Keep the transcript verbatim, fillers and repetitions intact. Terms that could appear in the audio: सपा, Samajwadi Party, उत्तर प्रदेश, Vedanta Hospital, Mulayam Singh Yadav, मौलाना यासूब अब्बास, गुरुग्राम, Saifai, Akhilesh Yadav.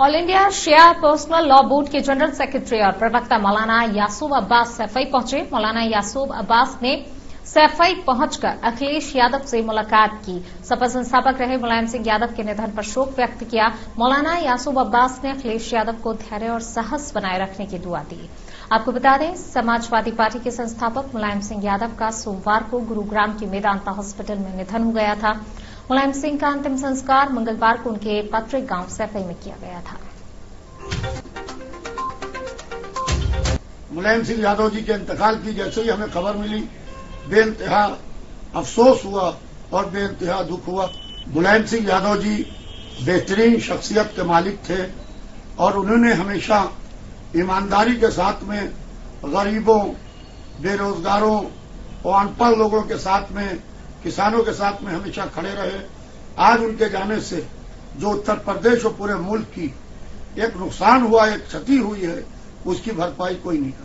All India Personal Law Board के general secretary और प्रवक्ता मौलाना यासूब अब्बास सैफई पहुंचे। मौलाना यासूब अब्बास ने सैफई पहुंचकर अखिलेश यादव से मुलाकात की। सपा संस्थापक रहे मुलायम सिंह यादव के निधन पर शोक व्यक्त किया। मौलाना यासूब अब्बास ने अखिलेश यादव को धैर्य और साहस बनाए रखने की दुआ दी। आपको बता दें, समाजवादी पार्टी के संस्थापक मुलायम सिंह यादव का सोमवार को गुरुग्राम के वेदांता हॉस्पिटल में निधन हो गया था। मुलायम सिंह का अंतिम संस्कार मंगलवार को उनके पैतृक गांव सैफई में किया गया था। मुलायम सिंह यादव जी के इंतकाल की जैसे ही हमें खबर मिली, बेइंतहा अफसोस हुआ और बेइंतहा दुख हुआ। मुलायम सिंह यादव जी बेहतरीन शख्सियत के मालिक थे और उन्होंने हमेशा ईमानदारी के साथ में गरीबों, बेरोजगारों और अनपढ़ लोगों के साथ में, किसानों के साथ में हमेशा खड़े रहे। आज उनके जाने से जो उत्तर प्रदेश और पूरे मुल्क की एक नुकसान हुआ, एक क्षति हुई है, उसकी भरपाई कोई नहीं कर